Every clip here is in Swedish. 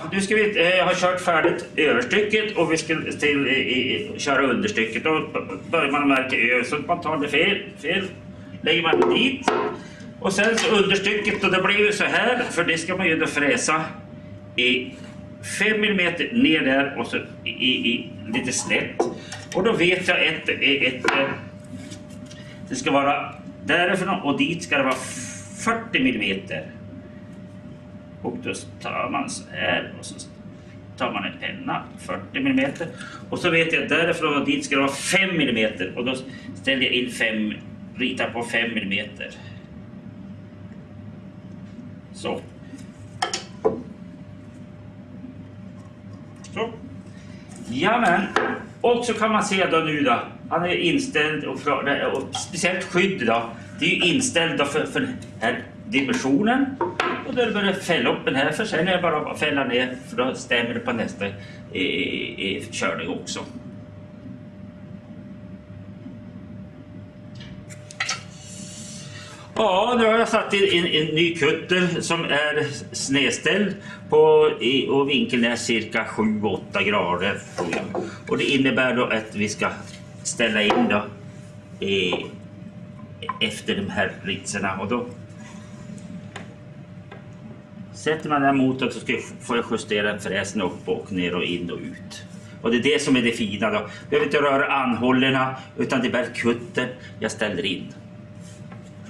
Ja, du ska vi ha kört färdigt överstycket och vi ska till köra understycket. Då börjar man märka ö så att man tar det fel. Lägger man dit. Och sen så understycket, och det blir ju så här, för det ska man ju då fräsa i 5 mm ner där och så lite snett. Och då vet jag ett det ska vara därifrån och dit ska det vara 40 mm. Och då tar man så här och så tar man en penna 40 mm. Och så vet jag därifrån och dit ska det vara 5 mm. Och då ställer jag in 5, ritar på 5 mm. Så. Så. Jamen. Och så kan man se då nu då. Han är inställd och speciellt skydd då. Det är ju inställd då för den här dimensionen. Och då börjar fälla upp den här, för sen är det bara att fälla ner, för då stämmer det på nästa körning också. Ja, nu har jag satt in en ny kutter som är snedställd och vinkeln är cirka 7-8 grader. Och det innebär då att vi ska ställa in då efter de här ritserna, och då sätter man den mot och så får jag justera fräsen upp och ner och in och ut. Och det är det som är det fina då. Jag behöver inte röra anhållarna utan det är bara kutter jag ställer in.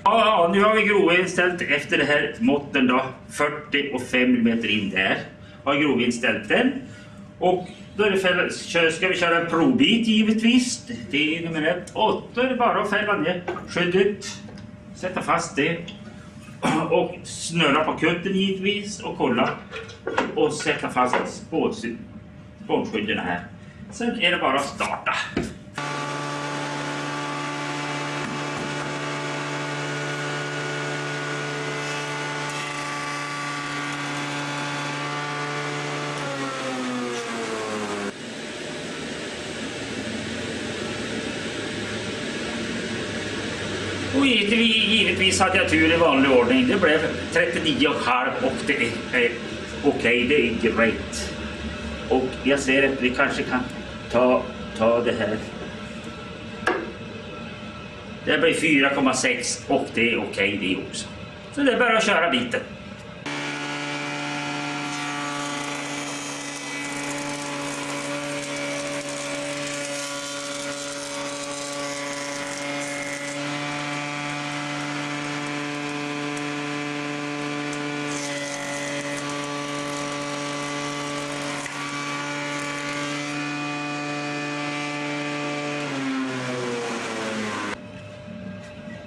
Ja, nu har vi grovinställt efter det här måtten då, 40 och 5 mm in där. Har grovinställt den. Och då är det ska vi köra en provbit givetvis. Det är nummer 1. Och då är det bara att fälla ner skyddet, sätta fast det och snöra på kutten givetvis och kolla och sätta fast spånskydden här. Sen är det bara att starta. Och givetvis hade jag tur i vanlig ordning. Det blev 39,5 och det är okej, det är grejt. Och jag ser att vi kanske kan ta det här. Det blir 4,6 och det är okej det också. Så det är bara att köra biten.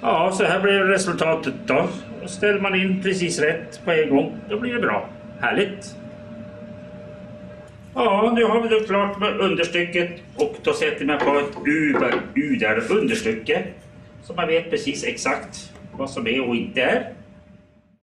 Ja, så här blir resultatet då. Och ställer man in precis rätt på en gång, då blir det bra. Härligt! Ja, nu har vi det klart med understycket. Och då sätter man på ett U där understycke. Så man vet precis exakt vad som är och inte är.